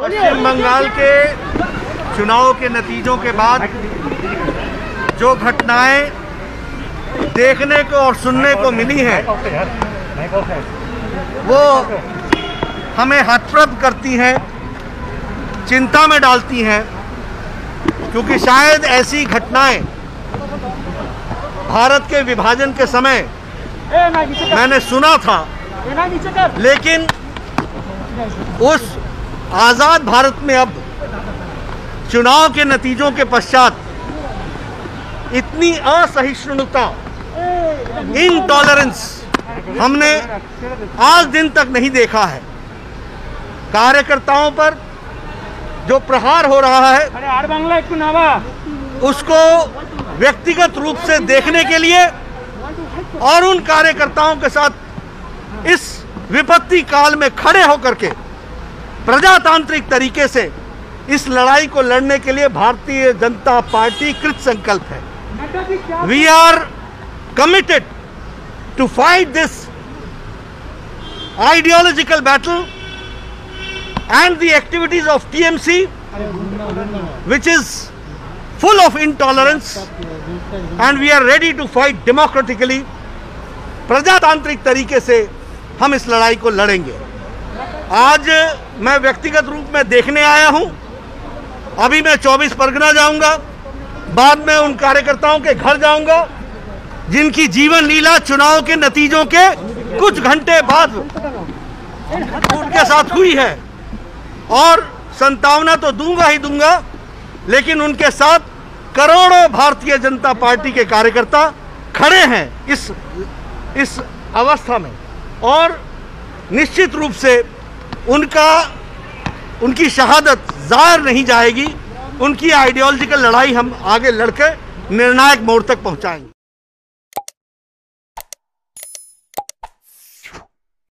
पश्चिम बंगाल के चुनाव के नतीजों के बाद जो घटनाएं देखने को और सुनने को मिली हैं वो हमें हतप्रभ करती हैं, चिंता में डालती हैं, क्योंकि शायद ऐसी घटनाएं भारत के विभाजन के समय मैंने सुना था, लेकिन उस आज़ाद भारत में अब चुनाव के नतीजों के पश्चात इतनी असहिष्णुता, इनटॉलरेंस हमने आज दिन तक नहीं देखा है। कार्यकर्ताओं पर जो प्रहार हो रहा है उसको व्यक्तिगत रूप से देखने के लिए और उन कार्यकर्ताओं के साथ इस विपत्ति काल में खड़े होकर के प्रजातांत्रिक तरीके से इस लड़ाई को लड़ने के लिए भारतीय जनता पार्टी कृत संकल्प है। We are committed to fight this ideological battle and the activities of TMC, which is full of intolerance, and we are ready to fight democratically. प्रजातांत्रिक तरीके से हम इस लड़ाई को लड़ेंगे। आज मैं व्यक्तिगत रूप में देखने आया हूँ, अभी मैं 24 परगना जाऊँगा, बाद में उन कार्यकर्ताओं के घर जाऊँगा जिनकी जीवन लीला चुनाव के नतीजों के कुछ घंटे बाद उनके साथ हुई है, और संतावना तो दूंगा ही दूंगा, लेकिन उनके साथ करोड़ों भारतीय जनता पार्टी के कार्यकर्ता खड़े हैं इस अवस्था में, और निश्चित रूप से उनकी शहादत जाहिर नहीं जाएगी। उनकी आइडियोलॉजिकल लड़ाई हम आगे लड़के निर्णायक मोड़ तक पहुंचाएंगे।